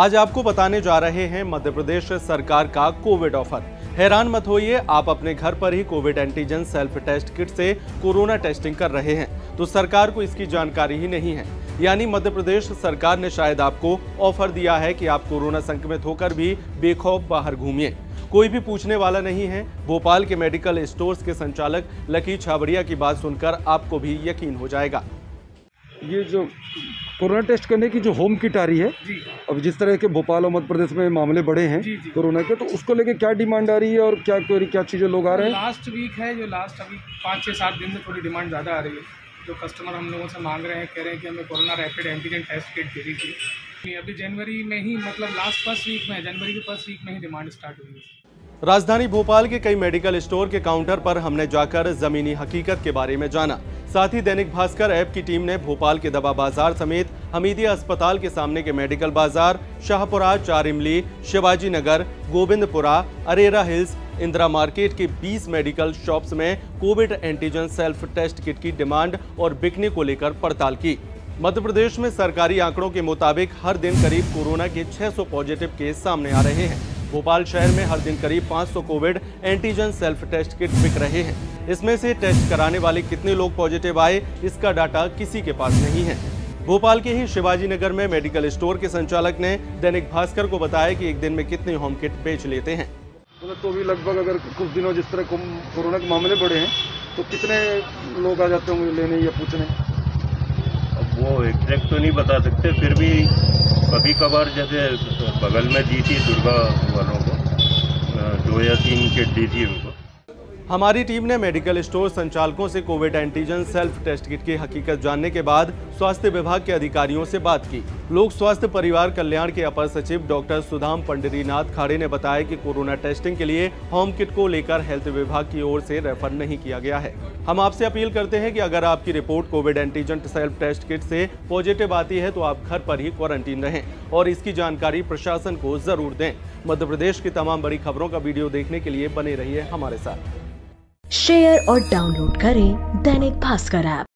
आज आपको बताने जा रहे हैं मध्य प्रदेश सरकार का कोविड ऑफर। हैरान मत होइए, आप अपने घर पर ही Covid antigen self test kit से कोरोना टेस्टिंग कर रहे हैं तो सरकार को इसकी जानकारी ही नहीं है। यानी मध्य प्रदेश सरकार ने शायद आपको ऑफर दिया है कि आप कोरोना संक्रमित होकर भी बेखौफ बाहर घूमिए। कोई भी पूछने वाला नहीं है। भोपाल के मेडिकल स्टोर्स के संचालक लकी छावड़िया की बात सुनकर आपको भी यकीन हो जाएगा। ये जो कोरोना टेस्ट करने की जो होम किट आ रही है, अब जिस तरह के भोपाल और मध्य प्रदेश में मामले बढ़े हैं कोरोना के, तो उसको लेके क्या डिमांड आ रही है और क्या चीज़ें लोग आ रहे हैं? लास्ट वीक है जो लास्ट अभी 5-6-7 दिन से थोड़ी डिमांड ज़्यादा आ रही है। जो कस्टमर हम लोगों से मांग रहे हैं, कह रहे हैं कि हमें corona rapid antigen test kit दे दीजिए। अभी जनवरी में ही, मतलब जनवरी के फर्स्ट वीक में ही डिमांड स्टार्ट हुई है। राजधानी भोपाल के कई मेडिकल स्टोर के काउंटर पर हमने जाकर जमीनी हकीकत के बारे में जाना। साथ ही दैनिक भास्कर ऐप की टीम ने भोपाल के दबा बाजार समेत हमीदिया अस्पताल के सामने के मेडिकल बाजार, शाहपुरा, चार इमली, शिवाजी नगर, गोविंदपुरा, अरेरा हिल्स, इंदिरा मार्केट के 20 मेडिकल शॉप्स में Covid antigen self test kit की डिमांड और बिकने को लेकर पड़ताल की। मध्य प्रदेश में सरकारी आंकड़ों के मुताबिक हर दिन करीब कोरोना के 600 पॉजिटिव केस सामने आ रहे हैं। भोपाल शहर में हर दिन करीब 500 covid antigen self test kit बिक रहे हैं। इसमें से टेस्ट कराने वाले कितने लोग पॉजिटिव आए, इसका डाटा किसी के पास नहीं है। भोपाल के ही शिवाजी नगर में मेडिकल स्टोर के संचालक ने दैनिक भास्कर को बताया कि एक दिन में कितनी होम किट बेच लेते हैं। तो भी लगभग अगर कुछ दिनों जिस तरह कोरोना के मामले बढ़े हैं तो कितने लोग आ जाते होंगे लेने या पूछने? अब वो एग्जैक्ट तो नहीं बता सकते, फिर भी कभी कभार जैसे बगल में दी थी दुर्गा वालों को 2 या 3 किट दी थी उनको। हमारी टीम ने मेडिकल स्टोर संचालकों से Covid antigen self test kit की हकीकत जानने के बाद स्वास्थ्य विभाग के अधिकारियों से बात की। लोक स्वास्थ्य परिवार कल्याण के अपर सचिव डॉक्टर सुधाम पंडितीनाथ खाड़े ने बताया कि कोरोना टेस्टिंग के लिए होम किट को लेकर हेल्थ विभाग की ओर से रेफर नहीं किया गया है। हम आपसे अपील करते हैं कि अगर आपकी report Covid antigen self test kit से पॉजिटिव आती है तो आप घर पर ही क्वारंटीन रहें और इसकी जानकारी प्रशासन को जरूर दें। मध्य प्रदेश की तमाम बड़ी खबरों का वीडियो देखने के लिए बने रहिए हमारे साथ। शेयर और डाउनलोड करें दैनिक भास्कर ऐप।